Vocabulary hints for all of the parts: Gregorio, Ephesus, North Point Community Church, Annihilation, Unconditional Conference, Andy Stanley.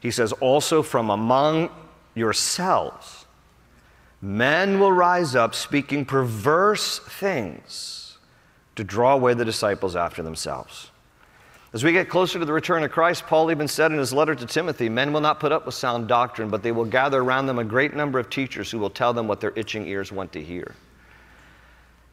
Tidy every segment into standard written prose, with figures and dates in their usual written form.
He says, also from among yourselves, men will rise up speaking perverse things to draw away the disciples after themselves. As we get closer to the return of Christ, Paul even said in his letter to Timothy, men will not put up with sound doctrine, but they will gather around them a great number of teachers who will tell them what their itching ears want to hear.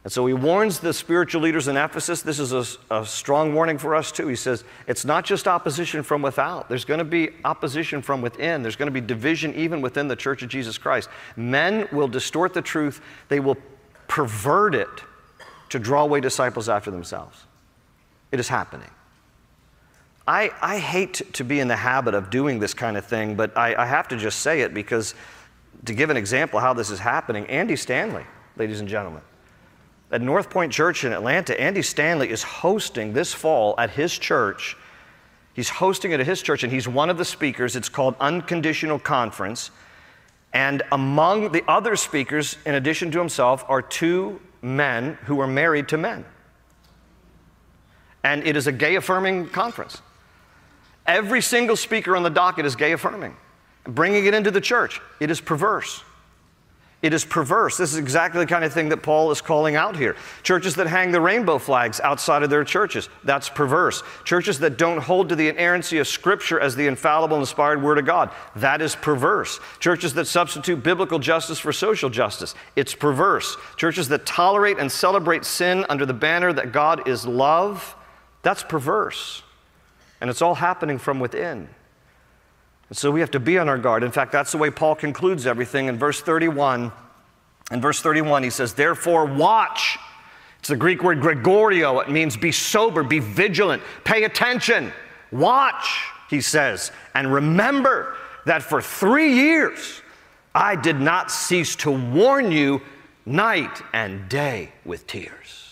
And so he warns the spiritual leaders in Ephesus. This is a strong warning for us too. He says, it's not just opposition from without. There's going to be opposition from within. There's going to be division even within the Church of Jesus Christ. Men will distort the truth. They will pervert it to draw away disciples after themselves. It is happening. I hate to be in the habit of doing this kind of thing, but I have to just say it because to give an example of how this is happening, Andy Stanley, ladies and gentlemen, at North Point Church in Atlanta, Andy Stanley is hosting this fall at his church. He's hosting it at his church, and he's one of the speakers. It's called Unconditional Conference. And among the other speakers, in addition to himself, are two men who are married to men. And it is a gay-affirming conference. Every single speaker on the docket is gay-affirming. Bringing it into the church, it is perverse. It is perverse. This is exactly the kind of thing that Paul is calling out here. Churches that hang the rainbow flags outside of their churches, that's perverse. Churches that don't hold to the inerrancy of Scripture as the infallible, inspired Word of God, that is perverse. Churches that substitute biblical justice for social justice, it's perverse. Churches that tolerate and celebrate sin under the banner that God is love, that's perverse. And it's all happening from within. And so we have to be on our guard. In fact, that's the way Paul concludes everything in verse 31. In verse 31, he says, therefore, watch. It's the Greek word Gregorio. It means be sober, be vigilant, pay attention, watch, he says. And remember that for 3 years, I did not cease to warn you night and day with tears.